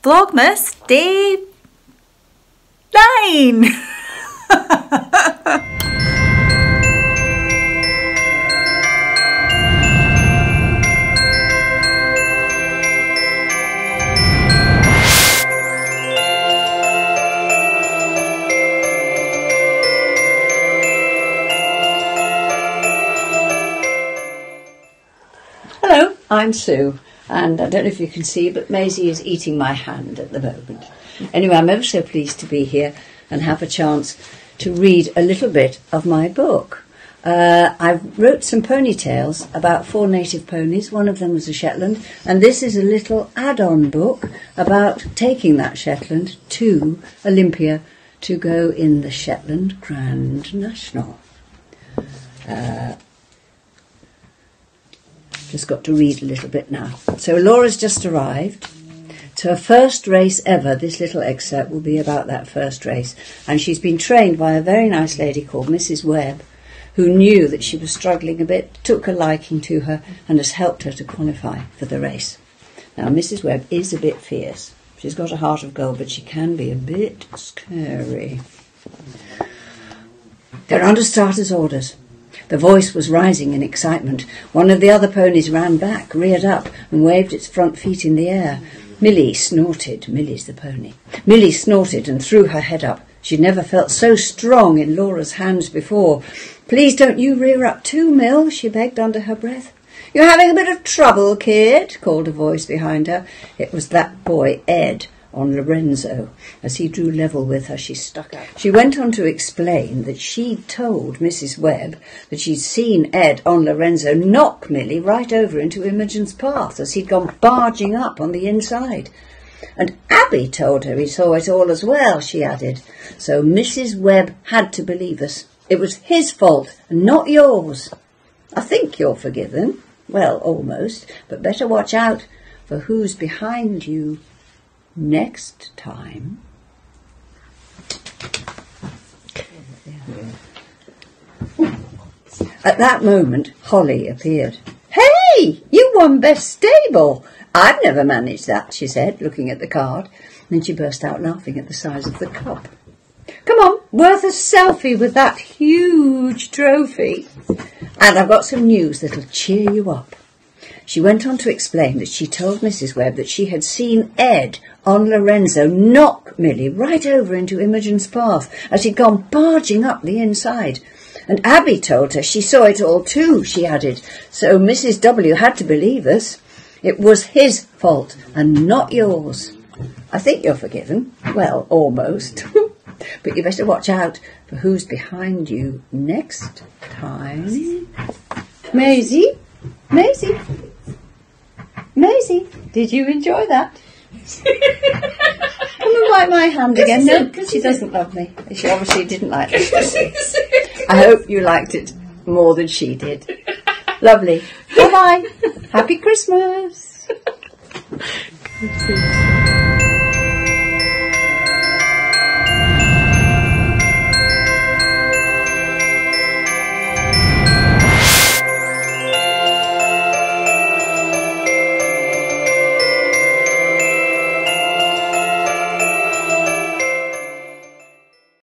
Vlogmas day 9. Hello, I'm Sue. And I don't know if you can see, but Maisie is eating my hand at the moment. Anyway, I'm ever so pleased to be here and have a chance to read a little bit of my book. I wrote some pony tales about 4 native ponies. One of them was a Shetland, and this is a little add-on book about taking that Shetland to Olympia to go in the Shetland Grand National. Just got to read a little bit now. So Laura's just arrived. It's her first race ever. This little excerpt will be about that first race. And she's been trained by a very nice lady called Mrs. Webb, who knew that she was struggling a bit, took a liking to her, and has helped her to qualify for the race. Now, Mrs. Webb is a bit fierce. She's got a heart of gold, but she can be a bit scary. They're under starters' orders. The voice was rising in excitement. One of the other ponies ran back, reared up, and waved its front feet in the air. Millie snorted. Millie's the pony. Millie snorted and threw her head up. She'd never felt so strong in Laura's hands before. "Please don't you rear up too, Mill," she begged under her breath. "You're having a bit of trouble, kid," called a voice behind her. It was that boy, Ed, on Lorenzo. As he drew level with her, she stuck up. She went on to explain that she'd told Mrs. Webb that she'd seen Ed on Lorenzo knock Millie right over into Imogen's path as he'd gone barging up on the inside. And Abby told her he saw it all as well, she added. So Mrs. Webb had to believe us. It was his fault, and not yours. I think you're forgiven. Well, almost. But better watch out for who's behind you next time. At that moment, Holly appeared. "Hey, you won best stable. I've never managed that," she said, looking at the card. Then she burst out laughing at the size of the cup. "Come on, worth a selfie with that huge trophy. And I've got some news that'll cheer you up." She went on to explain that she told Mrs. Webb that she had seen Ed on Lorenzo knock Millie right over into Imogen's path as he'd gone barging up the inside. And Abby told her she saw it all too, she added. So Mrs. W had to believe us. It was his fault and not yours. I think you're forgiven. Well, almost. But you better watch out for who's behind you next time. Maisie? Maisie? Maisie, did you enjoy that? Come and wipe my hand again. No, she doesn't love me. She obviously didn't like this. I hope you liked it more than she did. Lovely. Bye-bye. Happy Christmas.